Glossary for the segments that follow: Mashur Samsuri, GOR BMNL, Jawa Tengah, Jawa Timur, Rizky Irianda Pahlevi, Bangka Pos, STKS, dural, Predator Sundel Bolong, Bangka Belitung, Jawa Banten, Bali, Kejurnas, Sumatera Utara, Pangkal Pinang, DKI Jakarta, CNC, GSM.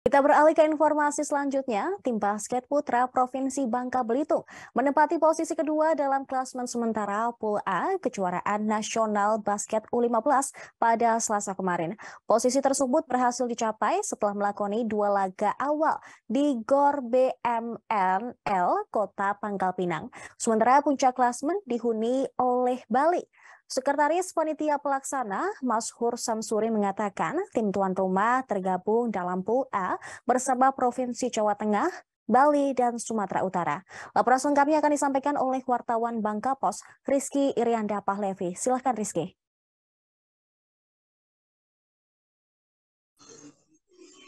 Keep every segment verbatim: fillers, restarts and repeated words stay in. Kita beralih ke informasi selanjutnya, tim basket putra Provinsi Bangka Belitung menempati posisi kedua dalam klasemen sementara Pool A kejuaraan nasional basket U lima belas pada Selasa kemarin. Posisi tersebut berhasil dicapai setelah melakoni dua laga awal di G O R B M N L Kota Pangkal Pinang. Sementara puncak klasemen dihuni oleh Bali. Sekretaris Panitia Pelaksana Mashur Samsuri mengatakan tim tuan rumah tergabung dalam Pool A bersama Provinsi Jawa Tengah, Bali, dan Sumatera Utara. Laporan selengkapnya akan disampaikan oleh wartawan Bangka Pos, Rizky Irianda Pahlevi. Silahkan Rizky.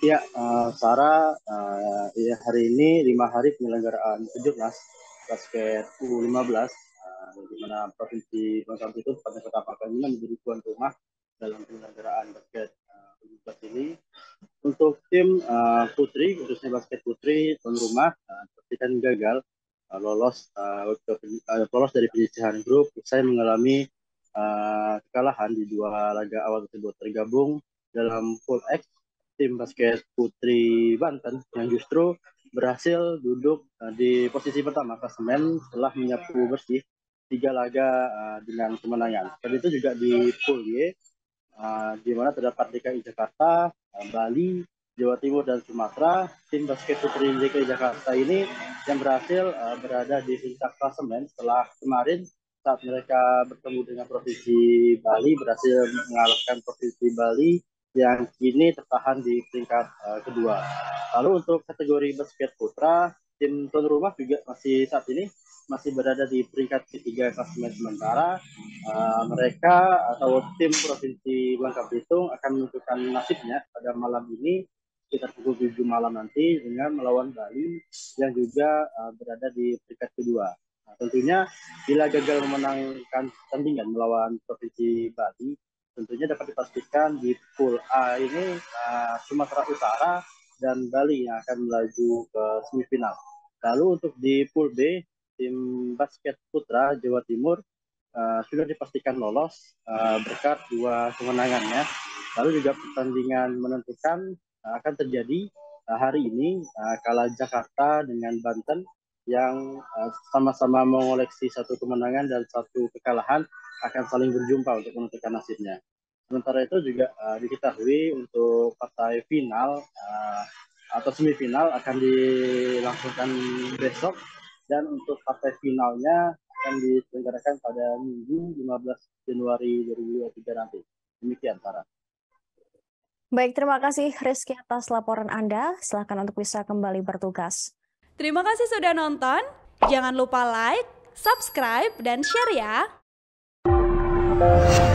Ya, uh, Sarah, uh, ya hari ini lima hari penyelenggaraan kejurnas basket U lima belas. Di mana Provinsi Bangka Belitung pada Kota Pangkal Pinang menjadi tuan rumah dalam penyelenggaraan basket U lima belas uh, ini. Untuk tim uh, putri, khususnya basket putri tuan rumah, uh, pastikan gagal uh, lolos uh, lolos dari penyisihan grup. Usai mengalami uh, kekalahan di dua laga awal tersebut, tergabung dalam Pool X tim basket putri Banten yang justru berhasil duduk uh, di posisi pertama klasemen setelah menyapu bersih tiga laga uh, dengan kemenangan. Dan itu juga di Pool Y, uh, di mana terdapat D K I Jakarta, uh, Bali, Jawa Timur, dan Sumatera. Tim basket putri D K I Jakarta ini yang berhasil uh, berada di puncak klasemen setelah kemarin saat mereka bertemu dengan Provinsi Bali, berhasil mengalahkan Provinsi Bali yang kini tertahan di peringkat uh, kedua. Lalu untuk kategori basket putra, tim tuan rumah juga masih saat ini masih berada di peringkat ketiga klasemen sementara. Uh, mereka atau tim Provinsi Bangka Belitung akan menentukan nasibnya pada malam ini sekitar pukul tujuh malam nanti dengan melawan Bali yang juga uh, berada di peringkat kedua. Nah, tentunya bila gagal memenangkan pertandingan melawan Provinsi Bali, tentunya dapat dipastikan di Pool A ini uh, Sumatera Utara dan Bali yang akan melaju ke semifinal. Lalu untuk di Pool B, tim basket putra Jawa Timur uh, sudah dipastikan lolos uh, berkat dua kemenangannya. Lalu juga pertandingan menentukan uh, akan terjadi uh, hari ini uh, kala Jakarta dengan Banten yang sama-sama uh, mengoleksi satu kemenangan dan satu kekalahan akan saling berjumpa untuk menentukan nasibnya. Sementara itu juga uh, diketahui untuk partai final uh, atau semifinal akan dilangsungkan besok. Dan untuk partai finalnya akan diselenggarakan pada Minggu lima belas Januari dua ribu dua puluh tiga nanti. Demikian, Sarah. Baik, terima kasih Rizky atas laporan Anda. Silakan untuk bisa kembali bertugas. Terima kasih sudah nonton. Jangan lupa like, subscribe, dan share ya.